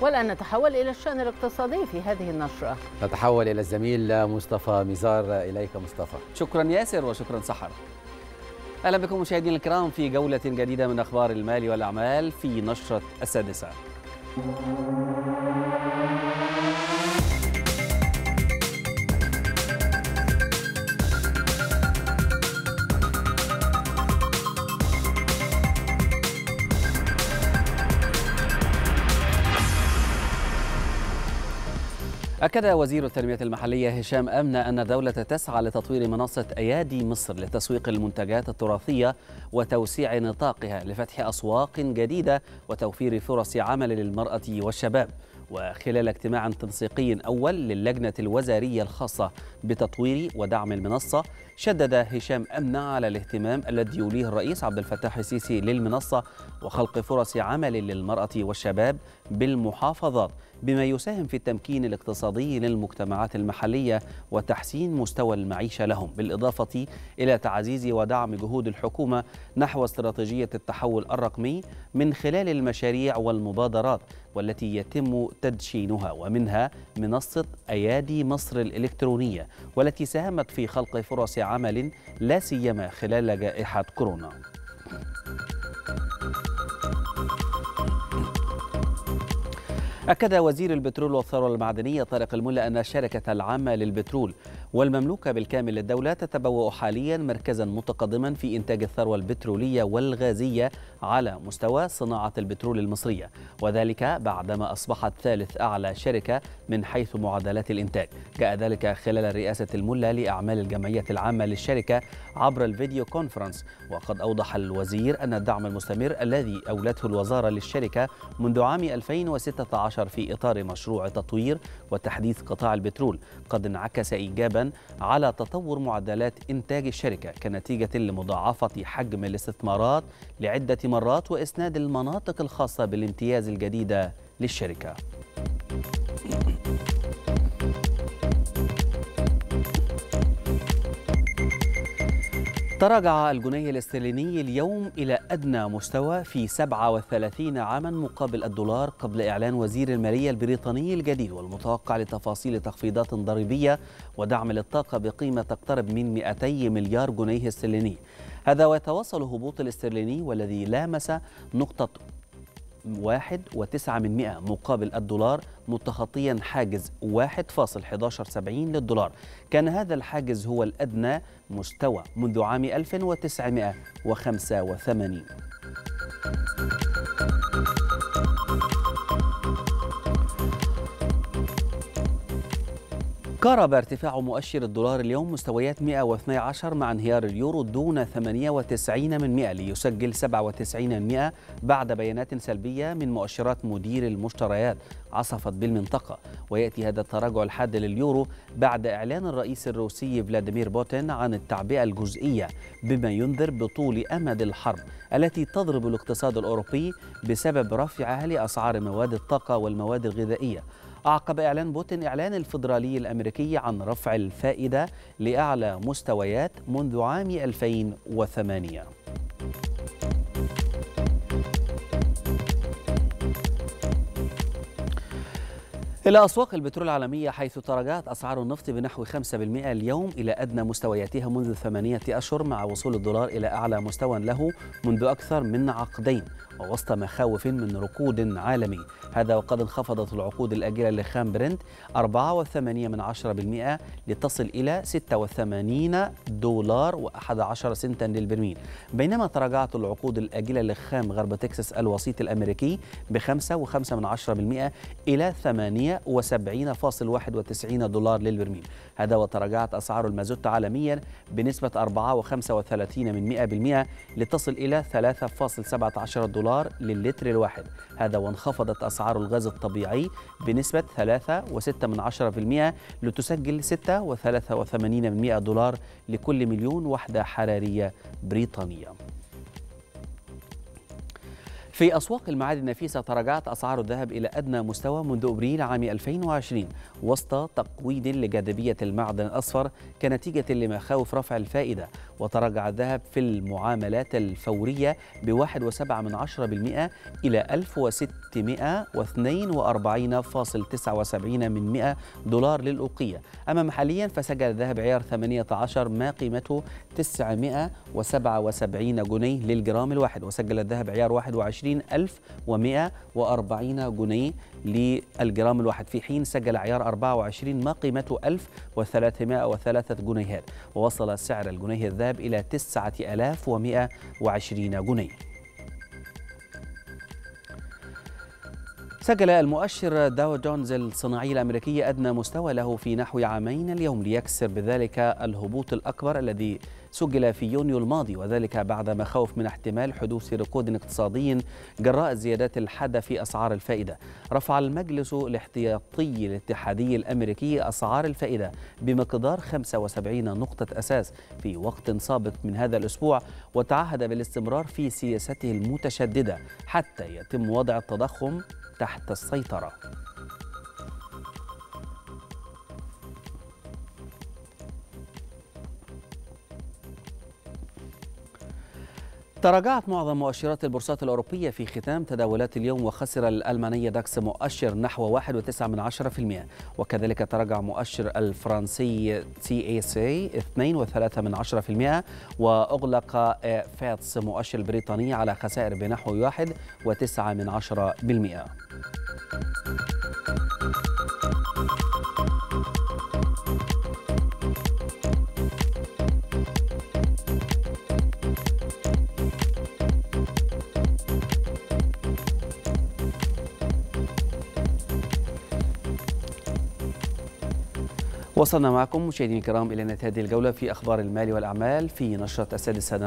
والآن نتحول إلى الشأن الاقتصادي في هذه النشرة. نتحول إلى الزميل مصطفى ميزار، إليك مصطفى. شكرا ياسر وشكرا سحر. أهلا بكم مشاهدينا الكرام في جولة جديدة من أخبار المال والأعمال في نشرة السادسة. أكد وزير التنمية المحلية هشام أمنى أن الدولة تسعى لتطوير منصة أيادي مصر لتسويق المنتجات التراثية وتوسيع نطاقها لفتح أسواق جديدة وتوفير فرص عمل للمرأة والشباب. وخلال اجتماع تنسيقي أول للجنة الوزارية الخاصة بتطوير ودعم المنصة، شدد هشام أمنى على الاهتمام الذي يوليه الرئيس عبد الفتاح السيسي للمنصة وخلق فرص عمل للمرأة والشباب بالمحافظات، بما يساهم في التمكين الاقتصادي للمجتمعات المحلية وتحسين مستوى المعيشة لهم، بالإضافة إلى تعزيز ودعم جهود الحكومة نحو استراتيجية التحول الرقمي من خلال المشاريع والمبادرات والتي يتم تدشينها، ومنها منصة أيادي مصر الإلكترونية والتي ساهمت في خلق فرص عمل لا سيما خلال جائحة كورونا. أكد وزير البترول والثروة المعدنية طارق الملا أن الشركة العامة للبترول والمملوكة بالكامل للدولة تتبوأ حاليا مركزا متقدما في إنتاج الثروة البترولية والغازية على مستوى صناعة البترول المصرية، وذلك بعدما أصبحت ثالث أعلى شركة من حيث معدلات الإنتاج. جاء ذلك خلال رئاسة الملا لأعمال الجمعية العامة للشركة عبر الفيديو كونفرنس. وقد أوضح الوزير أن الدعم المستمر الذي أولته الوزارة للشركة منذ عام 2016 في إطار مشروع تطوير وتحديث قطاع البترول قد انعكس إيجابا على تطور معدلات إنتاج الشركة كنتيجة لمضاعفة حجم الاستثمارات لعدة مرات وإسناد المناطق الخاصة بالامتياز الجديدة للشركة. تراجع الجنيه الاسترليني اليوم إلى أدنى مستوى في 37 عاما مقابل الدولار، قبل إعلان وزير المالية البريطاني الجديد والمتوقع لتفاصيل تخفيضات ضريبية ودعم للطاقة بقيمة تقترب من 200 مليار جنيه استرليني. هذا ويتواصل هبوط الاسترليني والذي لامس نقطة 1.9 مقابل الدولار، متخطيا حاجز 1.1170 للدولار. كان هذا الحاجز هو الأدنى مستوى منذ عام 1985. قارب ارتفاع مؤشر الدولار اليوم مستويات 112 مع انهيار اليورو دون 98 ليسجل 97 بعد بيانات سلبية من مؤشرات مدير المشتريات عصفت بالمنطقة. ويأتي هذا التراجع الحاد لليورو بعد إعلان الرئيس الروسي فلاديمير بوتين عن التعبئة الجزئية، بما ينذر بطول أمد الحرب التي تضرب الاقتصاد الأوروبي بسبب رفعها لأسعار مواد الطاقة والمواد الغذائية. أعقب إعلان بوتين إعلان الفيدرالي الأمريكي عن رفع الفائدة لأعلى مستويات منذ عام 2008. إلى أسواق البترول العالمية، حيث تراجعت أسعار النفط بنحو 5% اليوم إلى أدنى مستوياتها منذ 8 أشهر، مع وصول الدولار إلى أعلى مستوى له منذ أكثر من عقدين ووسط مخاوف من ركود عالمي. هذا وقد انخفضت العقود الآجلة لخام برنت 4.8% لتصل إلى $86.11 للبرميل، بينما تراجعت العقود الآجلة لخام غرب تكساس الوسيط الأمريكي ب 5.5% إلى $78.91 للبرميل. هذا وتراجعت أسعار المازوت عالميا بنسبة 4.35% لتصل إلى $3.17 للتر الواحد. هذا وانخفضت أسعار الغاز الطبيعي بنسبة 3.6% لتسجل $6.83 لكل مليون وحدة حرارية بريطانية. في أسواق المعادن النفيسة تراجعت أسعار الذهب إلى أدنى مستوى منذ أبريل عام 2020 وسط تقويض لجاذبية المعدن الأصفر كنتيجة لمخاوف رفع الفائدة. وتراجع الذهب في المعاملات الفورية ب 1.7% إلى 1642.79 دولار للأوقية. أما محليا فسجل الذهب عيار 18 ما قيمته 977 جنيه للجرام الواحد، وسجل الذهب عيار 21140 جنيه للجرام الواحد، في حين سجل عيار 24 ما قيمته 1303 جنيهات، ووصل سعر الجنيه الذهب إلى 9120 جنيه. سجل المؤشر داو جونز الصناعي الأمريكي أدنى مستوى له في نحو عامين اليوم، ليكسر بذلك الهبوط الأكبر الذي سجل في يونيو الماضي، وذلك بعد مخاوف من احتمال حدوث ركود اقتصادي جراء الزيادات الحادة في أسعار الفائدة. رفع المجلس الاحتياطي الاتحادي الأمريكي أسعار الفائدة بمقدار 75 نقطة أساس في وقت سابق من هذا الأسبوع، وتعهد بالاستمرار في سياسته المتشددة حتى يتم وضع التضخم تحت السيطرة. تراجعت معظم مؤشرات البورصات الأوروبية في ختام تداولات اليوم، وخسر الألمانية داكس مؤشر نحو 1.9%، وكذلك تراجع مؤشر الفرنسي سي اس اي 2.3%، وأغلق فاتس مؤشر بريطاني على خسائر بنحو 1.9%. وصلنا معكم مشاهدينا الكرام إلى نهاية هذه الجولة في أخبار المال والأعمال في نشرة السادسة.